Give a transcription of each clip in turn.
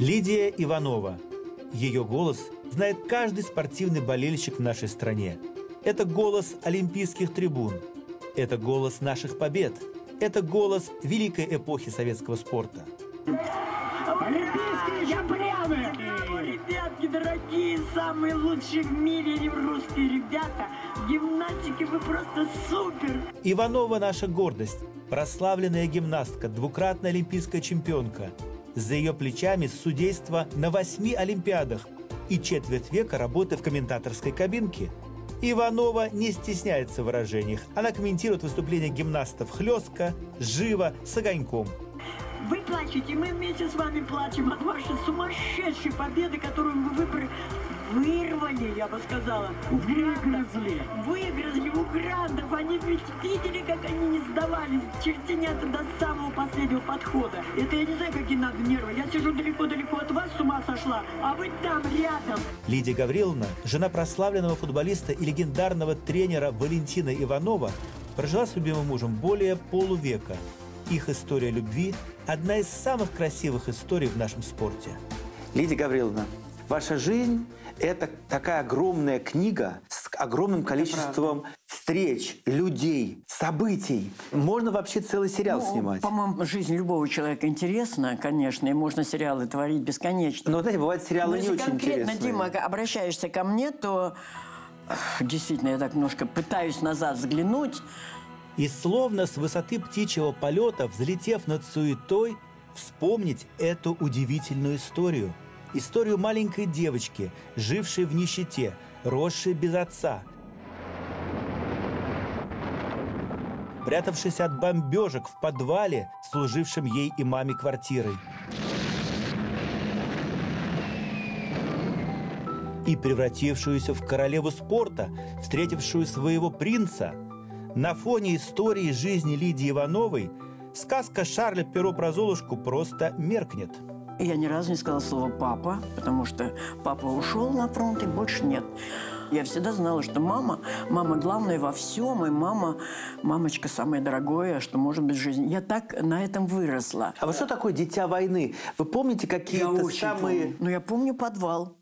Лидия Иванова. Ее голос знает каждый спортивный болельщик в нашей стране. Это голос олимпийских трибун. Это голос наших побед. Это голос великой эпохи советского спорта. Олимпийские чемпионы! Ребятки, дорогие, самые лучшие в мире русские ребята! В гимнастике вы просто супер! Иванова – наша гордость. Прославленная гимнастка, двукратная олимпийская чемпионка. За ее плечами судейство на 8 олимпиадах и четверть века работы в комментаторской кабинке. Иванова не стесняется в выражениях. Она комментирует выступления гимнастов хлестко, живо, с огоньком. Вы плачете, мы вместе с вами плачем от вашей сумасшедшей победы, которую вы вырвали, я бы сказала. Выгрызли у грандов. Они ведь видели, как они не сдавались. Чертенята до самого последнего подхода. Это я не знаю, какие надо нервы. Я сижу далеко-далеко от вас, с ума сошла, а вы там рядом. Лидия Гавриловна, жена прославленного футболиста и легендарного тренера Валентина Иванова, прожила с любимым мужем более полувека. Их история любви – одна из самых красивых историй в нашем спорте. Лидия Гавриловна, ваша жизнь – это такая огромная книга с огромным количеством встреч, людей, событий. Можно вообще целый сериал снимать. По-моему, жизнь любого человека интересна, конечно, и можно сериалы творить бесконечно. Но, знаете, бывают сериалы не очень интересные. Конкретно, Дима, обращаешься ко мне, то действительно я так немножко пытаюсь назад взглянуть. И словно с высоты птичьего полета, взлетев над суетой, вспомнить эту удивительную историю. Историю маленькой девочки, жившей в нищете, росшей без отца, прятавшись от бомбежек в подвале, служившем ей и маме квартирой. И превратившуюся в королеву спорта, встретившую своего принца. На фоне истории жизни Лидии Ивановой сказка Шарля Перо про Золушку просто меркнет. Я ни разу не сказала слово «папа», потому что папа ушел на фронт и больше нет. Я всегда знала, что мама главная во всем, и мамочка самое дорогое, что может быть в жизни. Я так на этом выросла. А вот что такое «Дитя войны»? Вы помните какие-то самые... Ну, я помню «Подвал».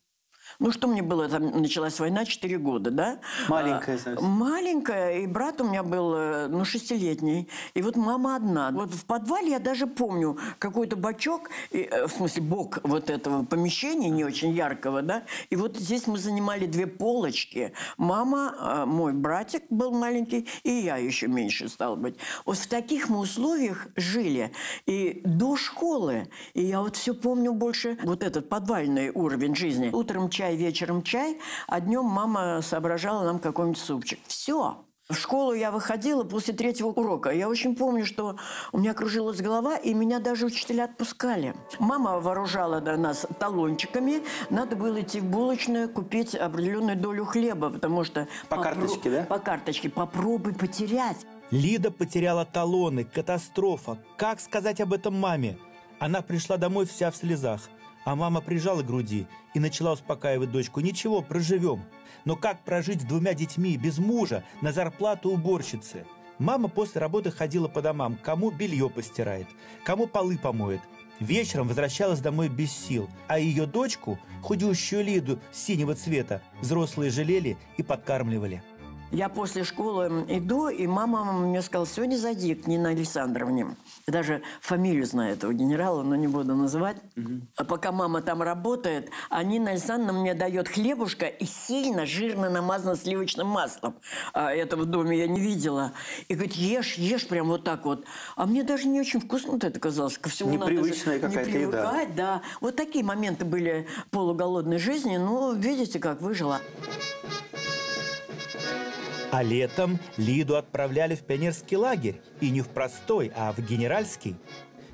Ну, что мне было? Там началась война, 4 года, да? Маленькая, совсем. Маленькая, и брат у меня был, ну, 6-летний. И вот мама одна. Вот в подвале я даже помню какой-то бачок, в смысле, бок вот этого помещения, не очень яркого, да? И вот здесь мы занимали 2 полочки. Мама, мой братик был маленький, и я еще меньше, стала быть. Вот в таких мы условиях жили. И до школы. И я вот все помню больше вот этот подвальный уровень жизни. Утром чай, вечером чай, а днем мама соображала нам какой-нибудь супчик. Все. В школу я выходила после 3-го урока. Я очень помню, что у меня кружилась голова, и меня даже учителя отпускали. Мама вооружала нас талончиками. Надо было идти в булочную, купить определенную долю хлеба, потому что... По карточке, да? По карточке. Попробуй потерять. Лида потеряла талоны. Катастрофа. Как сказать об этом маме? Она пришла домой вся в слезах. А мама прижала к груди и начала успокаивать дочку. Ничего, проживем. Но как прожить с 2 детьми, без мужа, на зарплату уборщицы? Мама после работы ходила по домам, кому белье постирает, кому полы помоет. Вечером возвращалась домой без сил, а ее дочку, худющую Лиду синего цвета, взрослые жалели и подкармливали. Я после школы иду, и мама мне сказала: сегодня зайди к Нине Александровне. Даже фамилию знаю этого генерала, но не буду называть. А пока мама там работает, а Нина Александровна мне дает хлебушка и сильно жирно намазано сливочным маслом. А это в доме я не видела. И говорит: ешь прям вот так вот. А мне даже не очень вкусно это казалось. Ко всему непривычная какая-то еда. Не привыкать, да. Вот такие моменты были полуголодной жизни. Но видите, как выжила. А летом Лиду отправляли в пионерский лагерь. И не в простой, а в генеральский.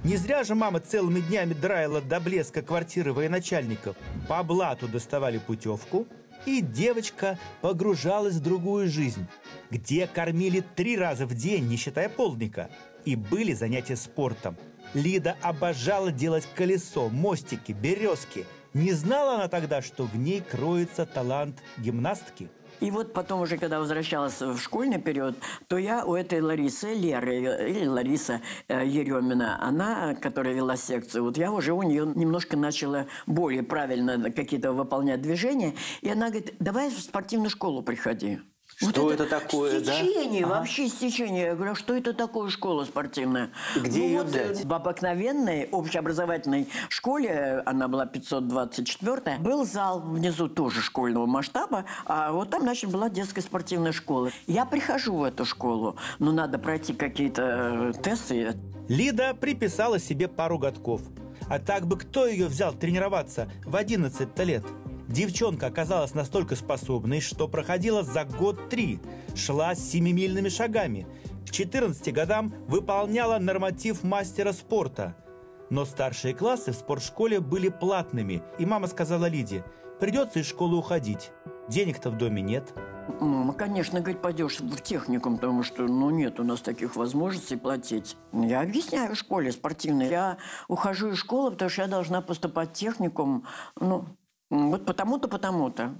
Не зря же мама целыми днями драила до блеска квартиры военачальников. По блату доставали путевку. И девочка погружалась в другую жизнь, где кормили 3 раза в день, не считая полдника. И были занятия спортом. Лида обожала делать колесо, мостики, березки. Не знала она тогда, что в ней кроется талант гимнастки. И вот потом уже, когда возвращалась в школьный период, то я у этой Ларисы, Леры, или Лариса Еремина, она, которая вела секцию, вот я уже у нее немножко начала более правильно какие-то выполнять движения. И она говорит, давай в спортивную школу приходи. Что вот это такое, стечение, да? Вообще стечение. Я говорю, что это такое школа спортивная? Где ее взять? В обыкновенной общеобразовательной школе, она была 524-я, был зал внизу тоже школьного масштаба, а вот там, значит, была детская спортивная школа. Я прихожу в эту школу, но надо пройти какие-то тесты. Лида приписала себе пару годков. А так бы кто ее взял тренироваться в 11 лет? Девчонка оказалась настолько способной, что проходила за год-три, шла 7-мильными шагами, к 14 годам выполняла норматив мастера спорта. Но старшие классы в спортшколе были платными, и мама сказала Лиде, придется из школы уходить, денег-то в доме нет. Мама, конечно, говорит, пойдешь в техникум, потому что, ну, нет у нас таких возможностей платить. Я объясняю в школе спортивной. Я ухожу из школы, потому что я должна поступать в техникум, ну... Вот потому-то, потому-то.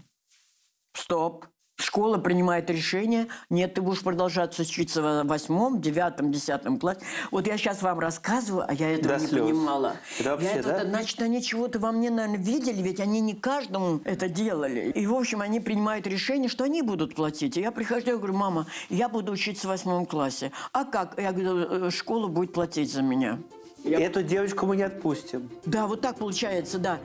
Стоп. Школа принимает решение. Нет, ты будешь продолжать учиться в 8-м, 9-м, 10-м классе. Вот я сейчас вам рассказываю, а я этого не понимала. Это вообще, да? Значит, они чего-то во мне, наверное, видели, ведь они не каждому это делали. И, в общем, они принимают решение, что они будут платить. И я прихожу, я говорю, мама, я буду учиться в 8 классе. А как? Я говорю, школа будет платить за меня. Эту девочку мы не отпустим. Да, вот так получается, да.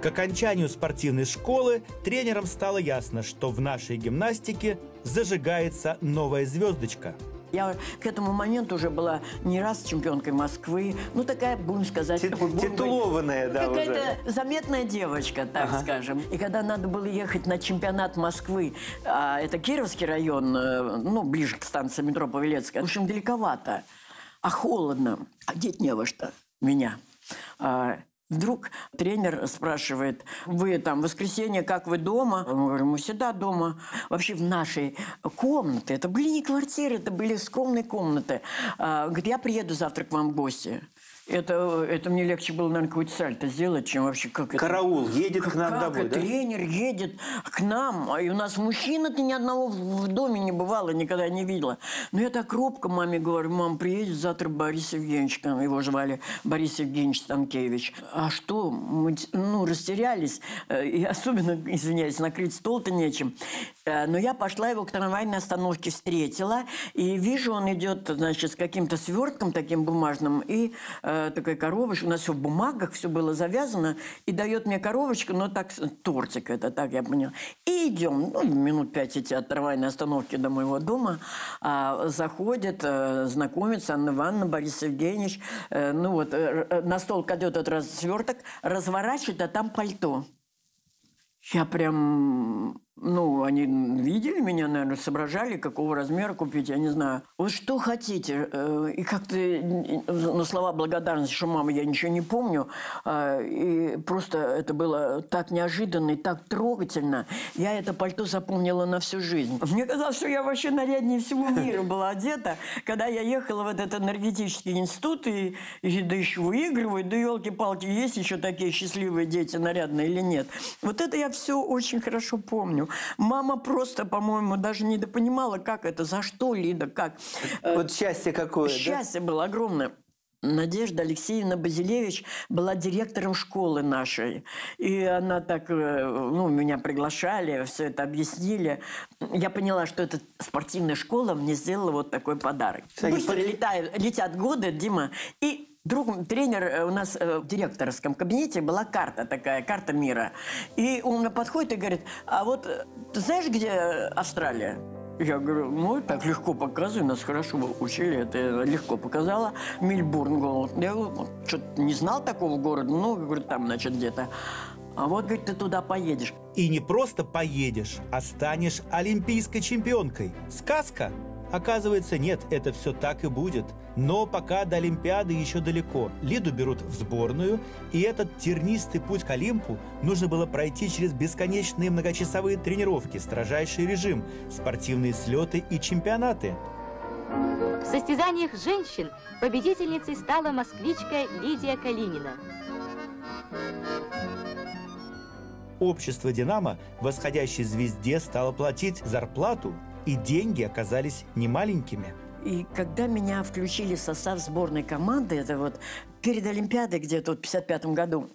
К окончанию спортивной школы тренерам стало ясно, что в нашей гимнастике зажигается новая звездочка. Я к этому моменту уже была не раз чемпионкой Москвы. Ну, такая, будем сказать... Титулованная, да, уже. Какая-то заметная девочка, так скажем. И когда надо было ехать на чемпионат Москвы, а это Кировский район, ну, ближе к станции метро Павелецкая, в общем, далековато, а холодно, одеть не во что меня. Вдруг тренер спрашивает, вы там в воскресенье, как вы дома? Мы говорим, мы всегда дома. Вообще в нашей комнате, это были не квартиры, это были скромные комнаты. Говорит, я приеду завтра к вам в гости. Это мне легче было, наверное, какую-то сальто сделать, чем вообще как караул это... едет к нам домой, да? Тренер едет к нам, и у нас мужчина-то ни одного в доме не бывало, никогда не видела. Но я так робко маме говорю, мам, приедет завтра Борис Евгеньевич, там его звали Борис Евгеньевич Станкевич. А что, мы, ну, растерялись, и особенно, извиняюсь, накрыть стол-то нечем. Но я пошла его к трамвайной остановке, встретила, и вижу, он идет, значит, с каким-то свертком таким бумажным, и... такая коробочка, у нас все в бумагах, все было завязано, и дает мне коробочку, но так, тортик это, так я поняла. И идем, ну, минут 5 идти от трамвайной остановки до моего дома, заходит, знакомится Анна Ивановна, Борис Евгеньевич, ну вот, на стол кладет этот раз сверток, разворачивает, а там пальто. Я прям, ну, они видели меня, наверное, соображали, какого размера купить, я не знаю. Вот что хотите. И как-то, ну, слова благодарности, что, мама, я ничего не помню. И просто это было так неожиданно и так трогательно. Я это пальто запомнила на всю жизнь. Мне казалось, что я вообще наряднее всего мира была одета, когда я ехала в этот энергетический институт, и да еще выигрываю, да елки-палки, есть еще такие счастливые дети, нарядные или нет. Вот это я все очень хорошо помню. Мама просто, по-моему, даже недопонимала, как это, за что, Лида, как. Вот счастье какое, счастье, да? Было огромное. Надежда Алексеевна Базилевич была директором школы нашей. И она так, ну, меня приглашали, все это объяснили. Я поняла, что эта спортивная школа мне сделала вот такой подарок. Быстро летят годы, Дима, и... Другом тренер, у нас в директорском кабинете была карта такая, карта мира. И он подходит и говорит, а вот ты знаешь, где Австралия? Я говорю, ну, так легко показываю, нас хорошо учили, это я легко показала. Мельбург, я что-то не знал такого города, ну, говорю, там, значит, где-то. А вот, говорит, ты туда поедешь. И не просто поедешь, а станешь олимпийской чемпионкой. Сказка? Оказывается, нет, это все так и будет. Но пока до Олимпиады еще далеко. Лиду берут в сборную, и этот тернистый путь к Олимпу нужно было пройти через бесконечные многочасовые тренировки, строжайший режим, спортивные слеты и чемпионаты. В состязаниях женщин победительницей стала москвичка Лидия Калинина. общество «Динамо» восходящей звезде стало платить зарплату, и деньги оказались немаленькими. И когда меня включили в состав сборной команды, это вот перед Олимпиадой где-то в 1955 году,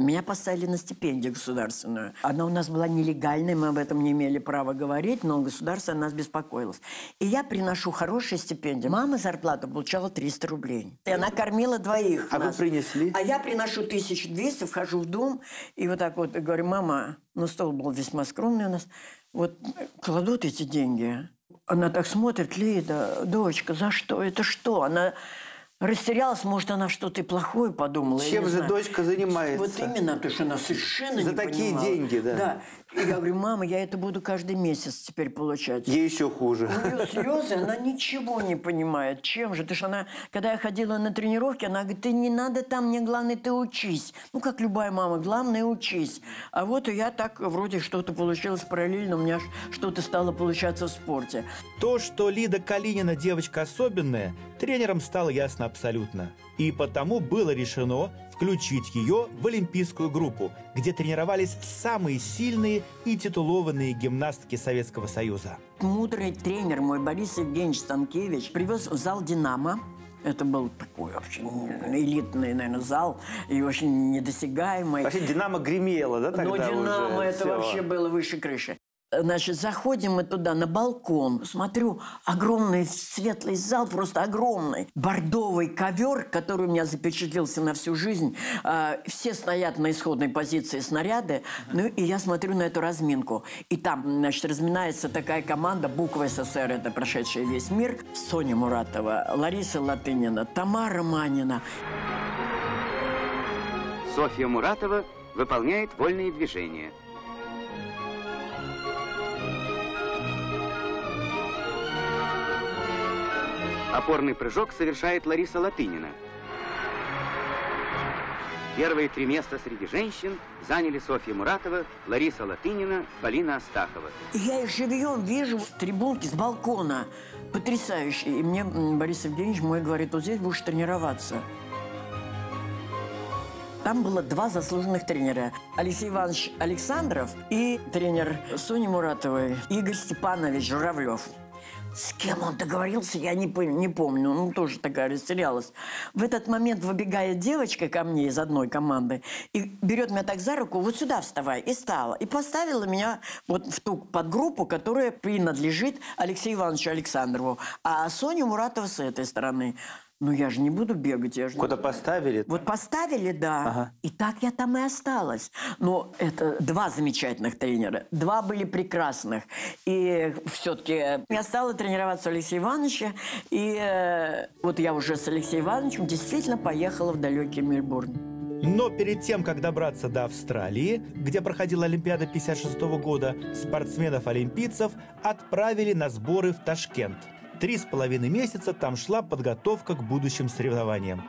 меня поставили на стипендию государственную. Она у нас была нелегальной, мы об этом не имели права говорить, но государство о нас беспокоилось. И я приношу хорошие стипендии. Мама зарплату получала 300 рублей. И она кормила двоих. А нас. Вы принесли? А я приношу 1200, вхожу в дом, и вот так вот говорю: мама, ну стол был весьма скромный у нас, вот кладут эти деньги. Она так смотрит: Лида, дочка, за что? Это что? Она... растерялась, может, она что-то плохое подумала. Чем же дочка занимается? Вот именно, то, что она совершенно не понимала. За такие деньги, да. Да. И я говорю: мама, я это буду каждый месяц теперь получать. Ей еще хуже. У нее слезы, она ничего не понимает. Чем же? Потому что она, когда я ходила на тренировки, она говорит: ты не надо там, мне главное, ты учись. Ну, как любая мама, главное, учись. А вот я так вроде что-то получилось параллельно, у меня что-то стало получаться в спорте. То, что Лида Калинина девочка особенная, тренером стало ясно абсолютно. И потому было решено включить ее в олимпийскую группу, где тренировались самые сильные и титулованные гимнастки Советского Союза. Мудрый тренер мой Борис Евгеньевич Станкевич привез в зал «Динамо». Это был такой вообще элитный, наверное, зал, и очень недосягаемый. Вообще «Динамо» гремело, да, тогда? Но «Динамо» это все... вообще было выше крыши. Значит, заходим мы туда, на балкон. Смотрю, огромный светлый зал, просто огромный. Бордовый ковер, который у меня запечатлился на всю жизнь. Все стоят на исходной позиции снаряды. Ну, и я смотрю на эту разминку. И там, значит, разминается такая команда, буква СССР, это прошедшая весь мир. Соня Муратова, Лариса Латынина, Тамара Манина. Софья Муратова выполняет вольные движения. Опорный прыжок совершает Лариса Латынина. Первые три места среди женщин заняли Софья Муратова, Лариса Латынина, Полина Астахова. Я их живьем вижу с трибунки, с балкона. Потрясающе. И мне Борис Евгеньевич мой говорит: вот здесь будешь тренироваться. Там было два заслуженных тренера. Алексей Иванович Александров и тренер Сони Муратовой Игорь Степанович Журавлев. С кем он договорился, я не помню. Ну, тоже такая растерялась. В этот момент выбегает девочка ко мне из одной команды и берет меня так за руку: вот сюда вставай. И стала. И поставила меня вот в ту подгруппу, которая принадлежит Алексею Ивановичу Александрову. А Соню Муратову с этой стороны. Ну, я же не буду бегать. Я же куда не... поставили? Вот поставили, да. Ага. И так я там и осталась. Но это два замечательных тренера. Два были прекрасных. И все-таки я стала тренироваться у Алексея Ивановича. И вот я уже с Алексеем Ивановичем действительно поехала в далекий Мельбург. Но перед тем, как добраться до Австралии, где проходила Олимпиада 1956 года, спортсменов-олимпийцев отправили на сборы в Ташкент. 3,5 месяца там шла подготовка к будущим соревнованиям.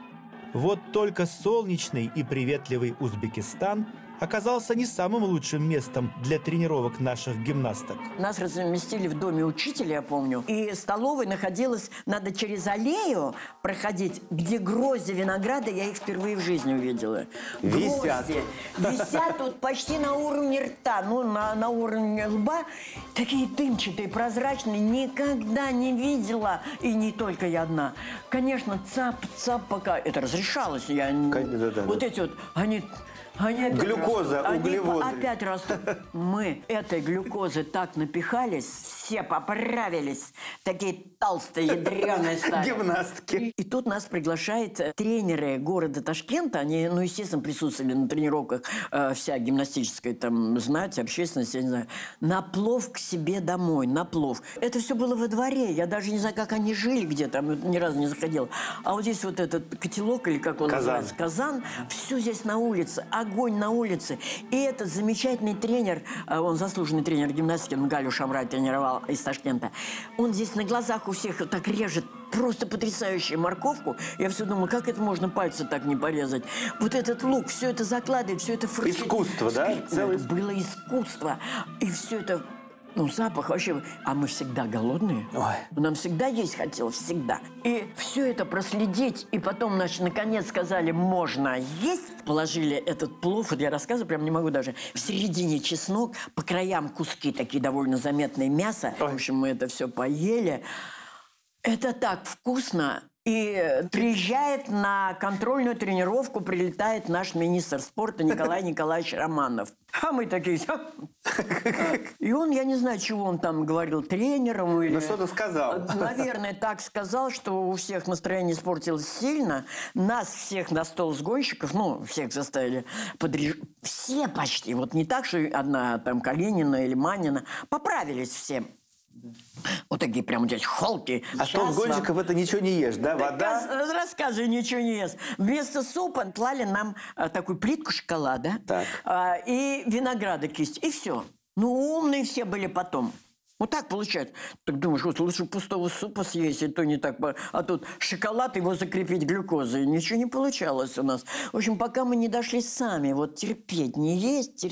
Вот только солнечный и приветливый Узбекистан оказался не самым лучшим местом для тренировок наших гимнасток. Нас разместили в доме учителя, я помню. И столовая находилась, надо через аллею проходить, где грозди винограда, я их впервые в жизни увидела. Висят. Грозди висят тут почти на уровне рта, ну, на уровне лба. Такие дымчатые, прозрачные, никогда не видела. И не только я одна. Конечно, цап-цап, пока это разрешалось. Я... Да. Вот эти вот, они опять глюкоза, растут. Углеводы. Они опять растут. Мы этой глюкозы так напихались, все поправились. Такие толстые, ядреные стали. Гимнастки. И тут нас приглашают тренеры города Ташкента. Они, ну, естественно, присутствовали на тренировках, вся гимнастическая, там, знать, общественность, я не знаю. На плов к себе домой, на плов. Это все было во дворе. Я даже не знаю, как они жили где-то, там, ни разу не заходила. А вот здесь вот этот котелок, или как он называется, казан, все здесь на улице. Огонь на улице. И этот замечательный тренер, он заслуженный тренер гимнастики, он Галю Шамрай тренировал из Ташкента. Он здесь на глазах у всех так режет просто потрясающую морковку. Я все думала, как это можно пальцы так не порезать. Вот этот лук, все это закладывает, все это... Искусство, да? Целое... Это было искусство. И все это... Ну, запах вообще. А мы всегда голодные. Ой. Нам всегда есть хотелось, всегда. И все это проследить. И потом, значит, наконец сказали, можно есть. Положили этот плов, вот я рассказываю, прям не могу даже. В середине чеснок, по краям куски такие довольно заметные мясо. Ой. В общем, мы это все поели. Это так вкусно. И приезжает на контрольную тренировку, прилетает наш министр спорта Николай Николаевич Романов. А мы такие... И он, я не знаю, чего он там говорил, тренером или... Ну, что-то сказал. Наверное, так сказал, что у всех настроение испортилось сильно. Нас всех на стол сгонщиков, ну, всех заставили подрежать. Все почти, вот не так, что одна там Калинина или Манина. Поправились все. Вот такие прям здесь холки. А что гонщиков это ничего не ешь, да? Вода? Рассказывай, ничего не ешь. Вместо супа клали нам такую плитку шоколада и винограда кисть. И все. Ну, умные все были потом. Вот так получается. Так думаешь, вот лучше пустого супа съесть, и то не так. А тут шоколад, его закрепить глюкозой. Ничего не получалось у нас. В общем, пока мы не дошли сами, вот терпеть, не есть,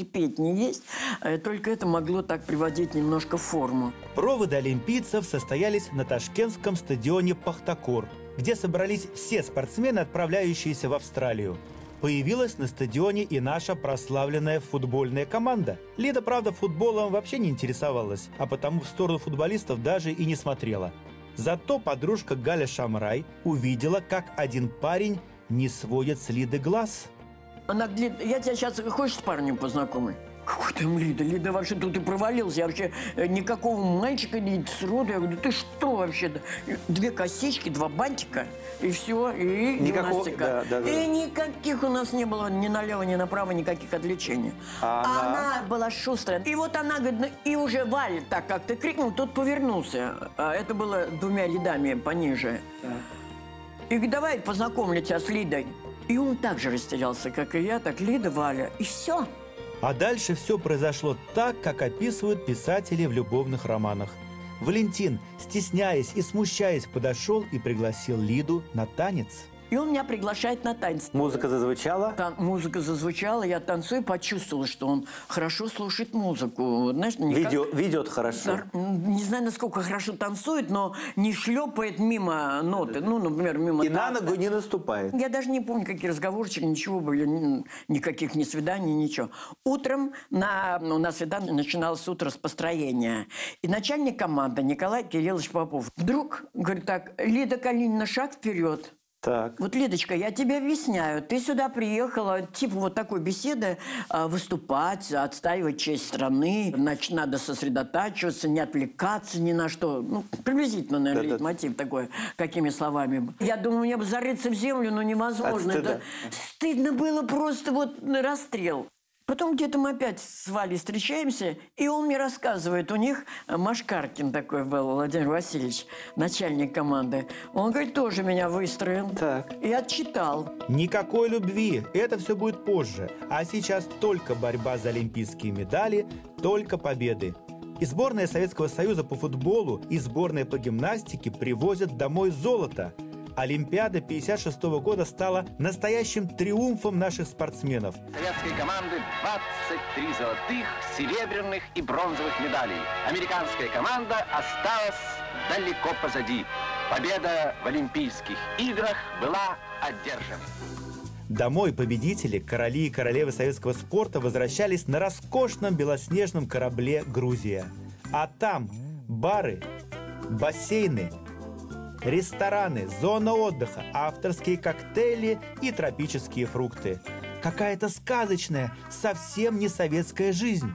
только это могло так приводить немножко в форму. Проводы олимпийцев состоялись на ташкентском стадионе «Пахтакор», где собрались все спортсмены, отправляющиеся в Австралию. Появилась на стадионе и наша прославленная футбольная команда. Лида, правда, футболом вообще не интересовалась, а потому в сторону футболистов даже и не смотрела. Зато подружка Галя Шамрай увидела, как один парень не сводит с Лиды глаз. Она говорит, я тебя сейчас... Хочешь с парнем познакомить? Какой там Лида? Лида вообще тут и провалился. Я вообще никакого мальчика не сроду. Я говорю, да ты что вообще-то? Две косички, два бантика, и все, и гимнастика. И никаких у нас не было ни налево, ни направо никаких отвлечений. Она была шустрая. И вот она говорит, ну, и уже Валя так как-то крикнул, тот повернулся. Это было двумя рядами пониже. И говорит, давай познакомлю тебя с Лидой. И он так же растерялся, как и я, так Лида, Валя, и все. А дальше все произошло так, как описывают писатели в любовных романах. Валентин, стесняясь и смущаясь, подошел и пригласил Лиду на танец. И он меня приглашает на танец. Музыка зазвучала? Музыка зазвучала, я танцую, почувствовала, что он хорошо слушает музыку. Знаешь, ведет хорошо. Не знаю, насколько хорошо танцует, но не шлепает мимо ноты. Ну, например, мимо... И на ногу не наступает. Я даже не помню, какие разговорчики, ничего были, никаких ни свиданий, ничего. Утром у нас свидание начиналось утро с построения. И начальник команды Николай Кириллович Попов вдруг говорит так, Лида Калинина, шаг вперед. Так. Вот, Лидочка, я тебе объясняю. Ты сюда приехала, типа вот такой беседы, выступать, отстаивать честь страны. Значит, надо сосредотачиваться, не отвлекаться ни на что. Ну, приблизительно, наверное, мотив такой, какими словами. Я думаю, мне бы зарыться в землю, но невозможно. Это стыдно было просто вот расстрел. Потом где-то мы опять с Валей встречаемся, и он мне рассказывает, у них Машкаркин такой был, Владимир Васильевич, начальник команды. Он, говорит, тоже меня выстроил и отчитал. Никакой любви, это все будет позже. А сейчас только борьба за олимпийские медали, только победы. И сборная Советского Союза по футболу, и сборная по гимнастике привозят домой золото. Олимпиада 1956 года стала настоящим триумфом наших спортсменов. Советской команды 23 золотых, серебряных и бронзовых медалей. Американская команда осталась далеко позади. Победа в Олимпийских играх была одержана. Домой победители, короли и королевы советского спорта возвращались на роскошном белоснежном корабле «Грузия». А там бары, бассейны, рестораны, зона отдыха, авторские коктейли и тропические фрукты. Какая-то сказочная, совсем не советская жизнь.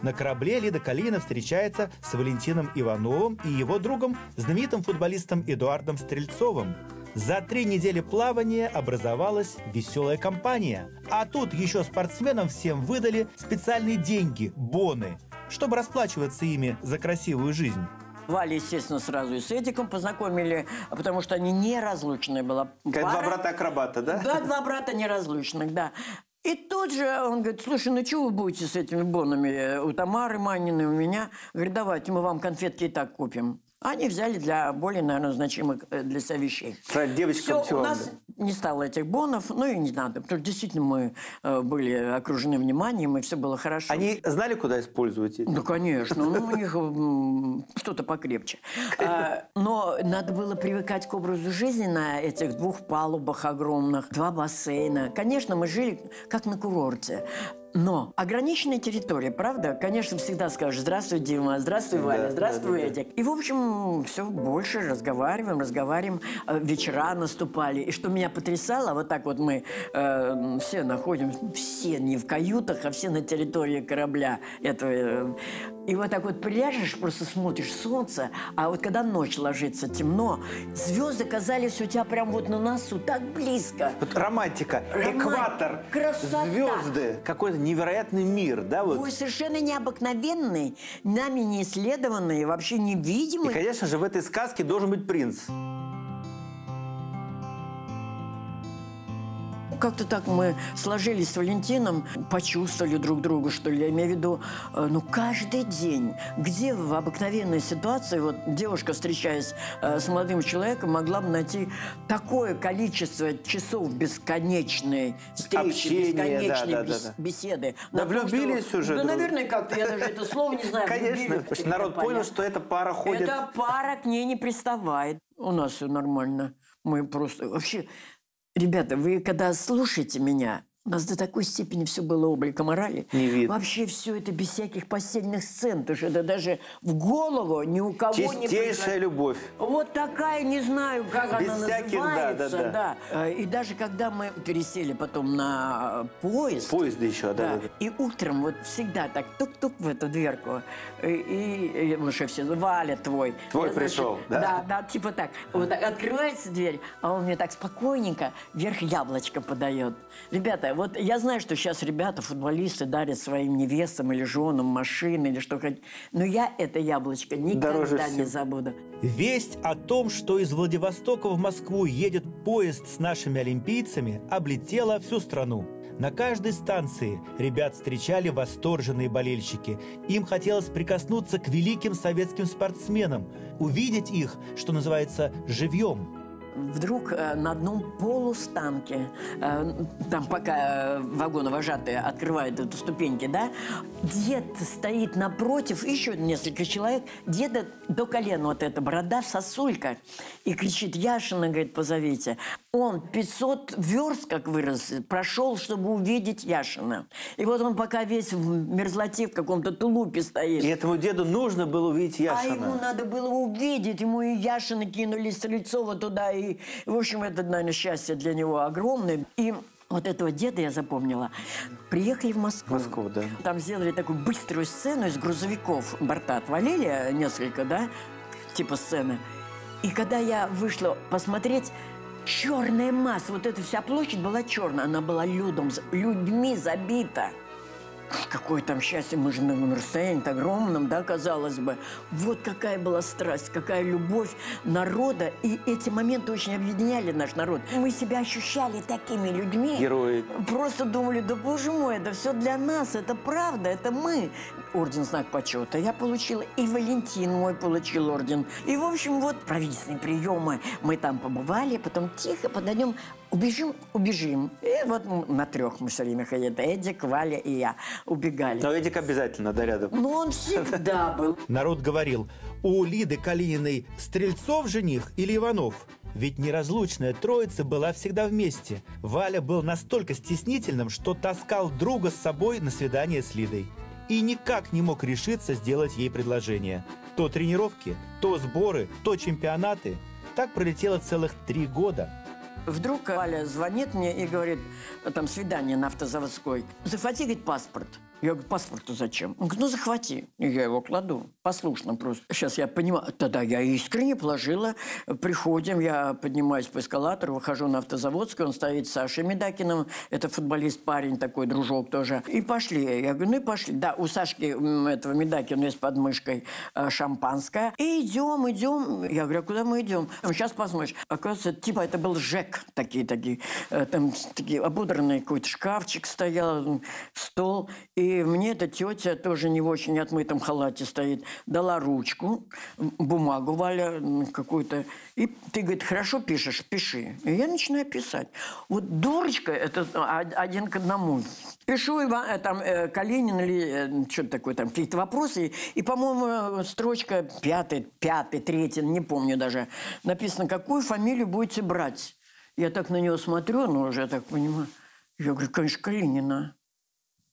На корабле Лида Калинина встречается с Валентином Ивановым и его другом, знаменитым футболистом Эдуардом Стрельцовым. За 3 недели плавания образовалась веселая компания. А тут еще спортсменам всем выдали специальные деньги, боны, чтобы расплачиваться ими за красивую жизнь. Валя, естественно, сразу и с Эдиком познакомили, потому что они неразлучные были. Как два брата-акробата, да? Да, два брата неразлучных, да. И тут же он говорит, слушай, ну чего вы будете с этими бонами? У Тамары Маниной, у меня. Говорит, давайте мы вам конфетки и так купим. Они взяли для более, наверное, значимых для себя вещей. Девочкам все, у нас не стало этих бонов, ну и не надо. Потому что действительно мы были окружены вниманием, и все было хорошо. Они знали, куда использовать эти? Да, конечно. Ну, у них что-то покрепче. Но надо было привыкать к образу жизни на этих двух палубах огромных, два бассейна. Конечно, мы жили как на курорте. Но ограниченная территория, правда? Конечно, всегда скажешь: здравствуй, Дима, здравствуй, Валя, да, здравствуй, Эдик. Да. И, в общем, все больше разговариваем. Вечера наступали. И что меня потрясало, вот так вот мы все находимся, все не в каютах, а все на территории корабля этого. И вот так вот приляжешь, просто смотришь солнце, а вот когда ночь ложится, темно, звезды казались у тебя прям вот на носу, так близко. Вот романтика, экватор, красота. Звезды, какой-то невероятный мир, да? Вот. Ой, совершенно необыкновенный, нами не исследованный, вообще невидимый. И, конечно же, в этой сказке должен быть принц. Как-то так мы сложились с Валентином, почувствовали друг друга, что ли. Я имею в виду, ну, каждый день, где в обыкновенной ситуации вот девушка, встречаясь с молодым человеком, могла бы найти такое количество часов бесконечной встречи, общение, бесконечной беседы. Да, влюбились что, уже? Да, наверное, как-то, я даже это слово не знаю. Конечно, потому что народ понял, что эта пара ходит. Эта пара к ней не приставает. У нас все нормально. Мы просто... Вообще... Ребята, вы когда слушаете меня, у нас до такой степени все было облика морали. Не видно. Вообще все это без всяких постельных сцен, потому что это даже в голову ни у кого не... Чистейшая любовь. Вот такая, не знаю, как без она всяких, называется. Да. И даже когда мы пересели потом на поезд... Поезда еще, да. И утром вот всегда так тук-тук в эту дверку. И ну что, все, Валя, твой. Твой пришел, да? Да, типа так. Вот так открывается дверь, а он мне так спокойненько вверх яблочко подает. Ребята, вот я знаю, что сейчас ребята, футболисты, дарят своим невестам или женам машины, или что хоть. Но я это яблочко никогда не забуду. Весть о том, что из Владивостока в Москву едет поезд с нашими олимпийцами, облетела всю страну. На каждой станции ребят встречали восторженные болельщики. Им хотелось прикоснуться к великим советским спортсменам, увидеть их, что называется, живьем. Вдруг на одном полустанке, там пока вагоновожатые открывают эту ступеньки, да, дед стоит напротив, еще несколько человек, деда до колена вот эта борода, сосулька, и кричит: Яшина, говорит, позовите. Он 500 верст, как вырос, прошел, чтобы увидеть Яшина. И вот он пока весь в мерзлоте, в каком-то тулупе стоит. И этому деду нужно было увидеть Яшина. А ему надо было увидеть, ему и Яшина кинули, Стрельцова туда. И, в общем, это, наверное, счастье для него огромное. И вот этого деда я запомнила. Приехали в Москву. Москву, да. Там сделали такую быструю сцену, из грузовиков борта отвалили несколько, да, типа сцены. И когда я вышла посмотреть... Черная масса, вот эта вся площадь была черная, она была людьми забита. Какое там счастье, мы же на расстоянии огромном, да, казалось бы. Вот какая была страсть, какая любовь народа. И эти моменты очень объединяли наш народ. Мы себя ощущали такими людьми. Герои. Просто думали: да боже мой, это все для нас, это правда, это мы. Орден Знак Почета я получила, и Валентин мой получил орден. И, в общем, вот правительственные приемы. Мы там побывали, потом тихо подойдем, убежим. И вот на трех мы все время ходили. Эдик, Валя и я. Убегали. Но Эдик обязательно, да, рядом. Ну, он всегда был. Народ говорил: у Лиды Калининой Стрельцов жених или Иванов? Ведь неразлучная троица была всегда вместе. Валя был настолько стеснительным, что таскал друга с собой на свидание с Лидой. И никак не мог решиться сделать ей предложение. То тренировки, то сборы, то чемпионаты. Так пролетело целых 3 года. Вдруг Валя звонит мне и говорит: там свидание на Автозаводской. Захвати, говорит, паспорт. Я говорю: паспорт-то зачем? Он говорит: ну, захвати. И я его кладу. Послушно просто. Сейчас я понимаю. Тогда я искренне положила. Приходим, я поднимаюсь по эскалатору, выхожу на Автозаводскую. Он стоит с Сашей Медакиным. Это футболист, парень такой, дружок тоже. И пошли. Я говорю: ну и пошли. Да, у Сашки, этого Медакина, есть под мышкой шампанское. И идем. Я говорю: а куда мы идем? Сейчас посмотришь. Оказывается, типа это был ЖЭК. Такие, там такие ободранные, какой-то шкафчик стоял, стол. И И мне эта тетя, тоже не в очень отмытом халате стоит, дала ручку, бумагу, Валя какую-то. И ты, говорит, хорошо пишешь? Пиши. И я начинаю писать. Вот дурочка, это один к одному. Пишу там Калинин или что-то такое, там какие-то вопросы. И, по-моему, строчка пятая, третья, не помню даже. Написано, какую фамилию будете брать. Я так на него смотрю, но уже так понимаю. Я говорю, конечно, Калинина.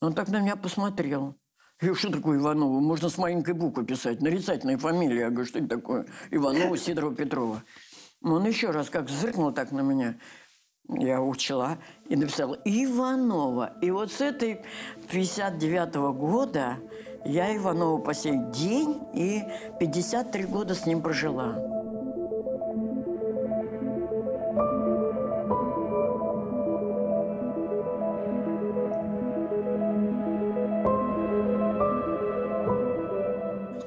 Он так на меня посмотрел. Я говорю, что такое Иванова? Можно с маленькой буквы писать. Нарицательная фамилия. Я говорю, что это такое? Иванова, Сидорова, Петрова. Но он еще раз как зыркнул так на меня. Я учла и написала Иванова. И вот с этой 59-го года я Иванова по сей день и 53 года с ним прожила.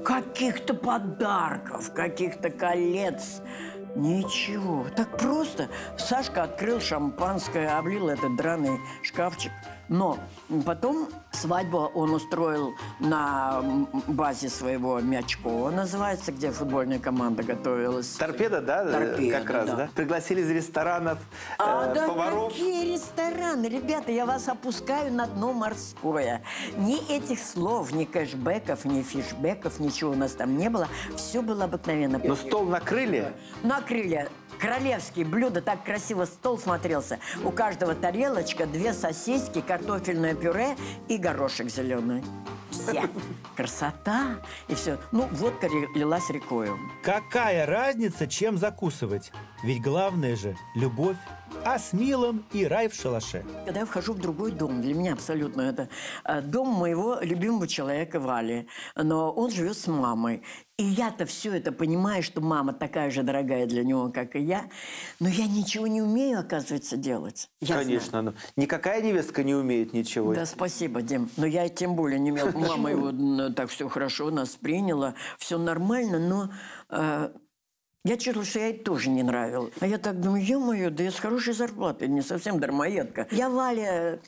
Каких-то подарков, каких-то колец. Ничего. Так просто. Сашка открыл шампанское, облил этот драный шкафчик. Но потом свадьбу он устроил на базе своего Мячкова, называется, где футбольная команда готовилась. Торпеда, да? Торпеда, как раз, да. Да? Пригласили из ресторанов, да поваров. Какие рестораны? Ребята, я вас опускаю на дно морское. Ни этих слов, ни кэшбэков, ни фишбэков, ничего у нас там не было. Все было обыкновенно. Но стол накрыли? Накрыли. Королевские блюда, так красиво стол смотрелся. У каждого тарелочка, две сосиски, картофельное пюре и горошек зеленый. Все. Красота. И все. Ну, водка лилась рекою. Какая разница, чем закусывать? Ведь главное же – любовь. А с милым и рай в шалаше. Когда я вхожу в другой дом, для меня абсолютно это дом моего любимого человека Вали. Но он живет с мамой. И я-то все это понимаю, что мама такая же дорогая для него, как и я. Но я ничего не умею, оказывается, делать. Я Конечно. Но никакая невестка не умеет ничего. Да, спасибо, Дим. Но я тем более не умела. Мама его так все хорошо нас приняла. Все нормально, но... Я чувствовала, что я ей тоже не нравилась. А я так думаю, ё-моё, да я с хорошей зарплатой, не совсем дармоедка. Я Валя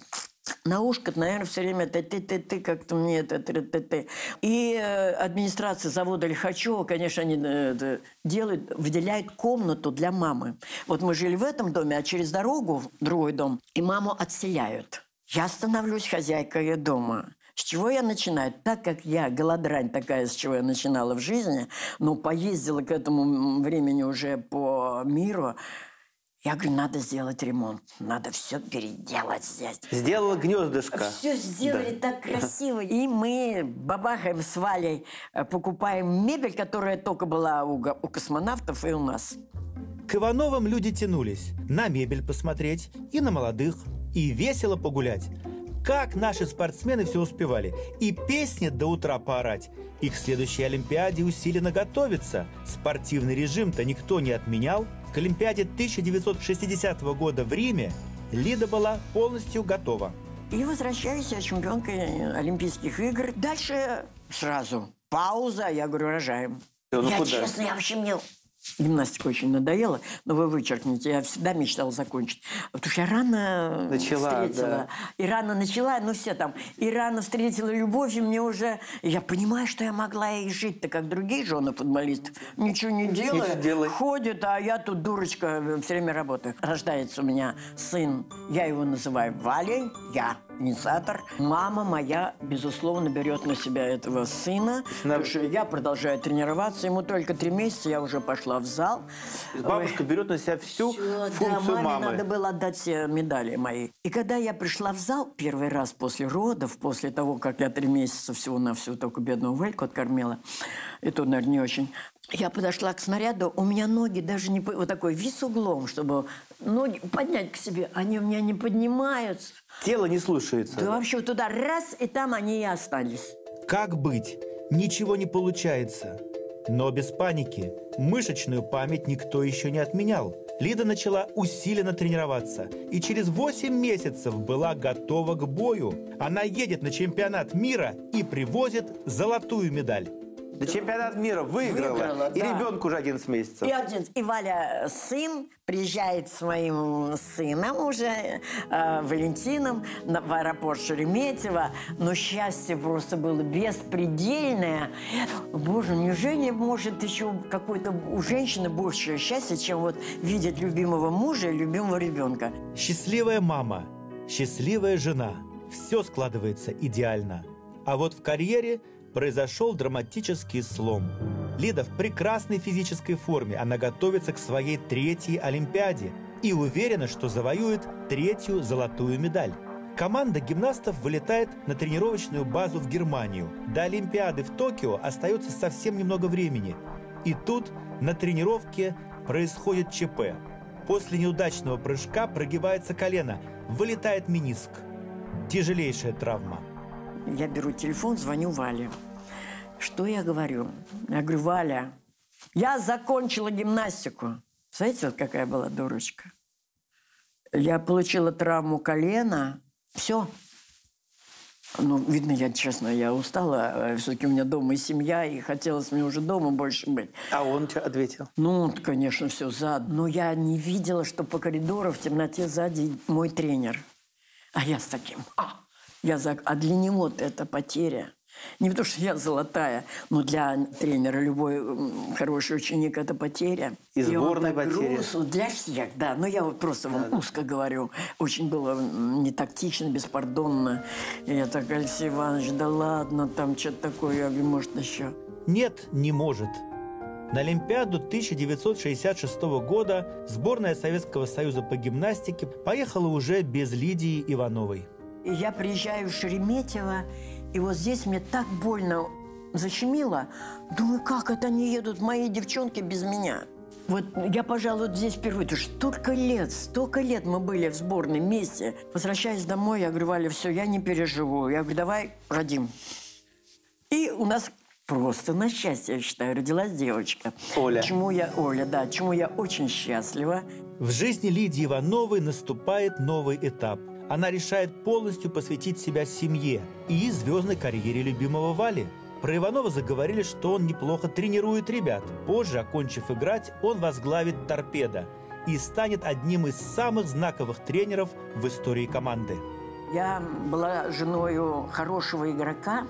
на ушко, наверное, все время ты-ты-ты-ты, как-то мне ты-ты-ты. И администрация завода Лихачева, конечно, они делают, выделяют комнату для мамы. Вот мы жили в этом доме, а через дорогу другой дом, и маму отселяют. Я становлюсь хозяйкой дома. С чего я начинаю? Так как я голодрань такая, с чего я начинала в жизни, но поездила к этому времени уже по миру, я говорю, надо сделать ремонт, надо все переделать здесь. Сделала гнездышко. Все сделали так красиво. И мы бабахаем с Валей, покупаем мебель, которая только была у космонавтов и у нас. К Ивановым люди тянулись на мебель посмотреть, и на молодых, и весело погулять. Как наши спортсмены все успевали. И песни до утра поорать. И к следующей Олимпиаде усиленно готовиться. Спортивный режим-то никто не отменял. К Олимпиаде 1960 года в Риме Лида была полностью готова. И возвращаюсь я чемпионкой Олимпийских игр. Дальше сразу пауза. Я говорю, рожаем. Ну, я, куда? Честно, я вообще мне... Гимнастика очень надоела, но вы вычеркните. Я всегда мечтала закончить. Потому что я рано встретила. Да. И рано начала, ну все там. И рано встретила любовь, и мне уже... Я понимаю, что я могла и жить-то, как другие жены футболистов. Ничего не делают, ходят, а я тут, дурочка, все время работаю. Рождается у меня сын, я его называю Валей, я инициатор. Мама моя, безусловно, берет на себя этого сына. Потому что я продолжаю тренироваться. Ему только 3 месяца, я уже пошла в зал. Бабушка берет на себя всю функцию мамы. Надо было отдать все медали мои. И когда я пришла в зал первый раз после родов, после того, как я 3 месяца всего-навсего только бедного Вальку откормила, и то, наверное, не очень... Я подошла к снаряду, у меня ноги даже не... Вот такой вис углом, чтобы ноги поднять к себе. Они у меня не поднимаются. Тело не слушается. Да вообще туда раз, и там они и остались. Как быть? Ничего не получается. Но без паники. Мышечную память никто еще не отменял. Лида начала усиленно тренироваться. И через 8 месяцев была готова к бою. Она едет на чемпионат мира и привозит золотую медаль. выиграла. Чемпионат мира выиграла. И ребенку уже 11 месяцев. И 11. И Валя, сын, приезжает с моим сыном уже, Валентином, в аэропорт Шереметьево. Но счастье просто было беспредельное. Боже, неужели может еще какой-то у женщины большее счастье, чем вот видеть любимого мужа и любимого ребенка? Счастливая мама, счастливая жена. Все складывается идеально. А вот в карьере произошел драматический слом. Лида в прекрасной физической форме. Она готовится к своей 3-й Олимпиаде и уверена, что завоюет 3-ю золотую медаль. Команда гимнастов вылетает на тренировочную базу в Германию. До Олимпиады в Токио остается совсем немного времени. И тут на тренировке происходит ЧП. После неудачного прыжка прогибается колено, вылетает мениск. Тяжелейшая травма. Я беру телефон, звоню Вале. Что я говорю? Я говорю: Валя, я закончила гимнастику. Знаете, вот какая была дурочка? Я получила травму колена. Все. Ну, видно, я, честно, я устала. Все-таки у меня дома и семья, и хотелось мне уже дома больше быть. А он тебе ответил? Ну, он, конечно, все зад. Но я не видела, что по коридору в темноте сзади мой тренер. А я с таким... А для него это потеря. Не потому что я золотая, но для тренера любой хороший ученик это потеря. И сборная потеря. Для всех, да. Но я вот просто вам узко говорю. Очень было нетактично, беспардонно. И я так: Алексей Иванович, да ладно, там что-то такое. Я говорю: может, еще? Нет, не может. На Олимпиаду 1966 года сборная Советского Союза по гимнастике поехала уже без Лидии Ивановой. Я приезжаю в Шереметьево, и вот здесь мне так больно защемило. Думаю, как это они едут, мои девчонки, без меня? Вот я, пожалуй, вот здесь впервые. Столько лет мы были в сборной вместе. Возвращаясь домой, я говорю: Валя, все, я не переживу. Я говорю: давай родим. И у нас просто на счастье, я считаю, родилась девочка. Оля. Чему я очень счастлива. В жизни Лидии Ивановой наступает новый этап. Она решает полностью посвятить себя семье и звездной карьере любимого Вали. Про Иванова заговорили, что он неплохо тренирует ребят. Позже, окончив играть, он возглавит «Торпеда» и станет одним из самых знаковых тренеров в истории команды. Я была женою хорошего игрока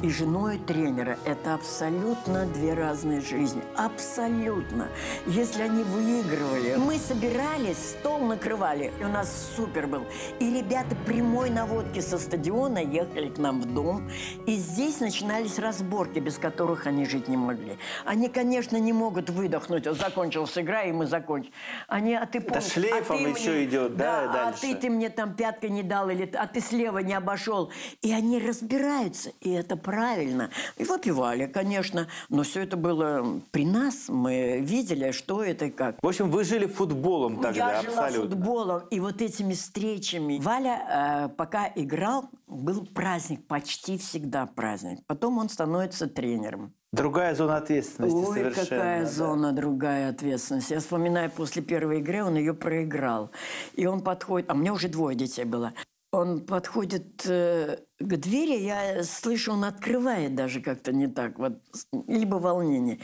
и женой тренера. Это абсолютно две разные жизни. Абсолютно. Если они выигрывали... Мы собирались, стол накрывали. И у нас супер был. И ребята прямой наводки со стадиона ехали к нам в дом. И здесь начинались разборки, без которых они жить не могли. Они, конечно, не могут выдохнуть. Вот закончилась игра, и мы закончим. Они, а ты помнишь... Да шлейфом еще идет, да, дальше. А ты мне там пяткой не дал, или а ты слева не обошел. И они разбираются, и это правильно. И выпивали, конечно. Но все это было при нас. Мы видели, что это и как. В общем, вы жили футболом тогда, я абсолютно. Я жила футболом и вот этими встречами. Валя, пока играл, был праздник. Почти всегда праздник. Потом он становится тренером. Другая зона ответственности. Ой, совершенно. Какая, да, зона, другая ответственность. Я вспоминаю, после первой игры он ее проиграл. И он подходит... А у меня уже 2 детей было. Он подходит к двери, я слышу, он открывает даже как-то не так, вот, либо волнение.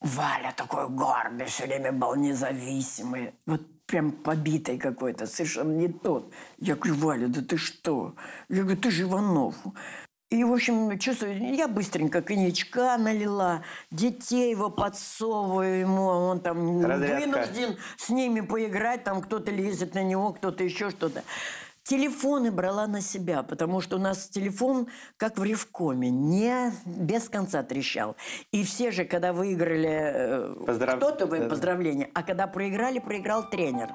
Валя такой гордый, все время был независимый, вот прям побитый какой-то, совершенно не тот. Я говорю: Валя, да ты что? Я говорю: ты же Иванов. И, в общем, чувствую, я быстренько коньячка налила, детей его подсовываю ему, он там вынужден с ними поиграть, там кто-то лезет на него, кто-то еще что-то. Телефоны брала на себя, потому что у нас телефон, как в ревкоме, не без конца трещал. И все же, когда выиграли, кто-то поздравление, а когда проиграли, проиграл тренер.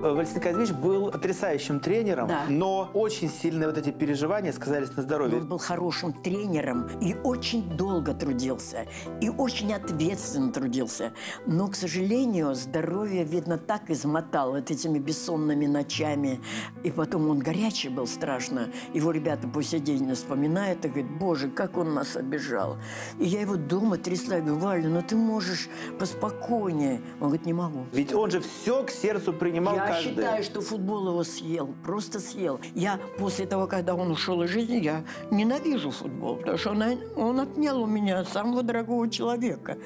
Валентин Казьмич был потрясающим тренером, да, но очень сильные вот эти переживания сказались на здоровье. Он был хорошим тренером и очень долго трудился, и очень ответственно трудился. Но, к сожалению, здоровье, видно, так измотало вот этими бессонными ночами. И потом он горячий был страшно. Его ребята по сей день вспоминают и говорят: боже, как он нас обижал. И я его дома трясла и говорю: Валя, ну ты можешь поспокойнее. Он говорит: не могу. Ведь он же все к сердцу принимал. Я считаю, что футбол его съел, просто съел. Я после того, когда он ушел из жизни, я ненавижу футбол, потому что он отнял у меня самого дорогого человека.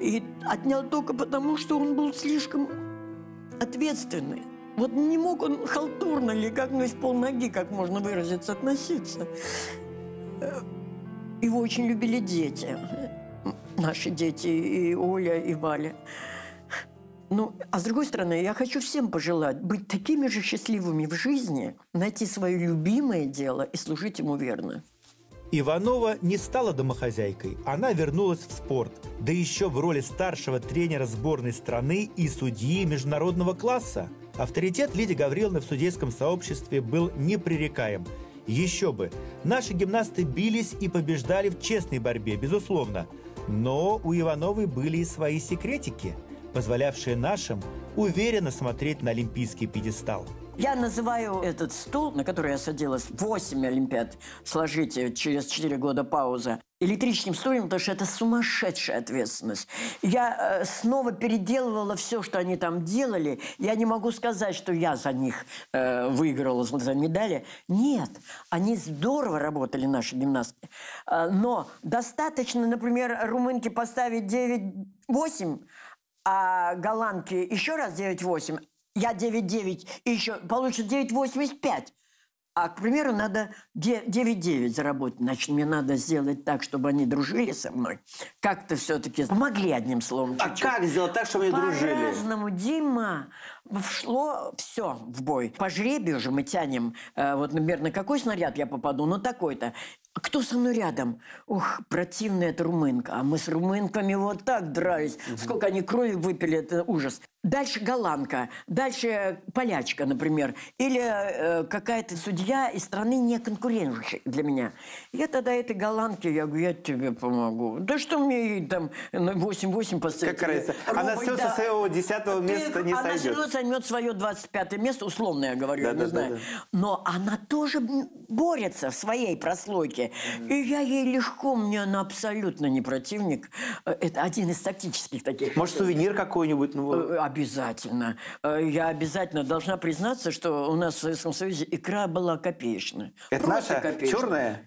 И отнял только потому, что он был слишком ответственный. Вот не мог он халтурно или как-то с полноги, как можно выразиться, относиться. Его очень любили дети, наши дети, и Оля, и Валя. Ну, а с другой стороны, я хочу всем пожелать быть такими же счастливыми в жизни, найти свое любимое дело и служить ему верно. Иванова не стала домохозяйкой, она вернулась в спорт, да еще в роли старшего тренера сборной страны и судьи международного класса. Авторитет Лидии Гавриловны в судейском сообществе был непререкаем. Еще бы, наши гимнасты бились и побеждали в честной борьбе, безусловно. Но у Ивановой были и свои секретики, позволявшие нашим уверенно смотреть на олимпийский пьедестал. Я называю этот стул, на который я садилась, 8 олимпиад, сложите, через 4 года пауза, электрическим стульем, потому что это сумасшедшая ответственность. Я снова переделывала все, что они там делали. Я не могу сказать, что я за них выиграла, за медали. Нет, они здорово работали, наши гимнастки. Но достаточно, например, румынке поставить 9-8, а голландке еще раз 9-8, я 9-9, и еще получится 9-85. А, к примеру, надо 9-9 заработать. Значит, мне надо сделать так, чтобы они дружили со мной. Как-то все-таки помогли, одним словом. А чуть-чуть. Как сделать так, чтобы они дружили? По-разному, Дима. Вшло все в бой. По жребию же мы тянем. Вот, например, на какой снаряд я попаду? Ну, такой-то. Кто со мной рядом? Ух, противная эта румынка. А мы с румынками вот так дрались. Сколько они крови выпили, это ужас. Дальше голландка, дальше полячка, например. Или какая-то судья из страны не конкурирующая для меня. Я тогда этой голландке, я говорю, я тебе помогу. Да что мне ей там 8-8 поставить? Как раз. Она все со своего 10-го места не сойдет. Она все займет свое 25-е место, условно я говорю, да, я не знаю. Да, да. Но она тоже борется в своей прослойке. И я ей легко, мне она абсолютно не противник. Это один из тактических таких. Может, сувенир какой-нибудь? Ну... Обязательно. Я обязательно должна признаться, что у нас в Советском Союзе икра была копеечная. Это просто наша? Копеечная. Черная?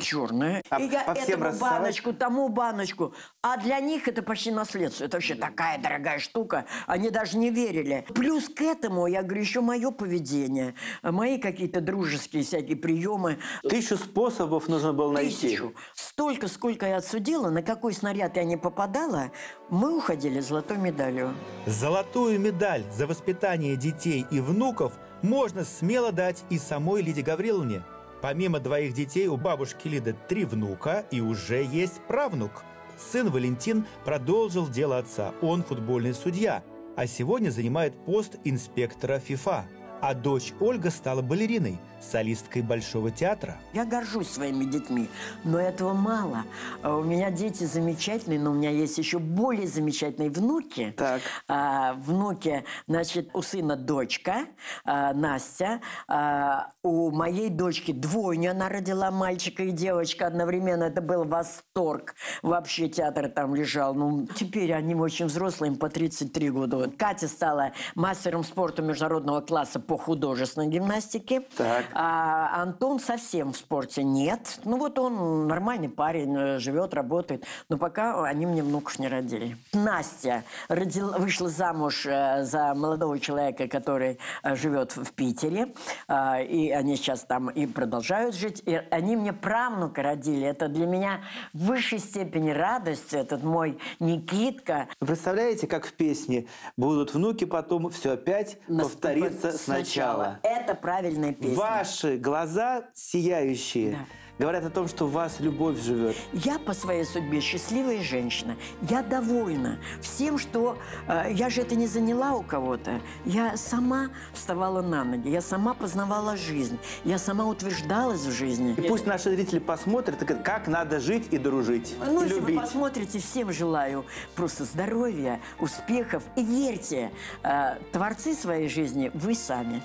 Черная. А и я этому рассовать? Баночку, тому баночку. А для них это почти наследство. Это вообще такая дорогая штука. Они даже не верили. Плюс к этому, я говорю, еще мое поведение. Мои какие-то дружеские всякие приемы. 1000 способов нужно было найти. 1000. Столько, сколько я отсудила, на какой снаряд я не попадала, мы уходили с золотой медалью. Золотую медаль за воспитание детей и внуков можно смело дать и самой Лидии Гавриловне. Помимо 2 детей, у бабушки Лиды 3 внука и уже есть правнук. Сын Валентин продолжил дело отца. Он футбольный судья, а сегодня занимает пост инспектора ФИФА. А дочь Ольга стала балериной, солисткой Большого театра. Я горжусь своими детьми, но этого мало. У меня дети замечательные, но у меня есть еще более замечательные внуки. Так. Внуки, значит, у сына дочка Настя, у моей дочки двойня, она родила мальчика и девочка одновременно. Это был восторг. Вообще театр там лежал. Ну, теперь они очень взрослые, им по 33 года. Катя стала мастером спорта международного класса по художественной гимнастике. Так. А Антон совсем в спорте нет. Ну вот он нормальный парень, живет, работает. Но пока они мне внуков не родили. Настя вышла замуж за молодого человека, который живет в Питере. И они сейчас там и продолжают жить. И они мне правнука родили. Это для меня в высшей степени радость. Этот мой Никитка. Вы представляете, как в песне будут внуки, потом все опять повторится сначала. Это правильная песня. Ваши глаза сияющие. Да. Говорят о том, что в вас любовь живет. Я по своей судьбе счастливая женщина. Я довольна всем, что... я же это не заняла у кого-то. Я сама вставала на ноги. Я сама познавала жизнь. Я сама утверждалась в жизни. И пусть наши зрители посмотрят, как надо жить и дружить. Ну, и если любить. Вы посмотрите, всем желаю просто здоровья, успехов. И верьте, творцы своей жизни вы сами.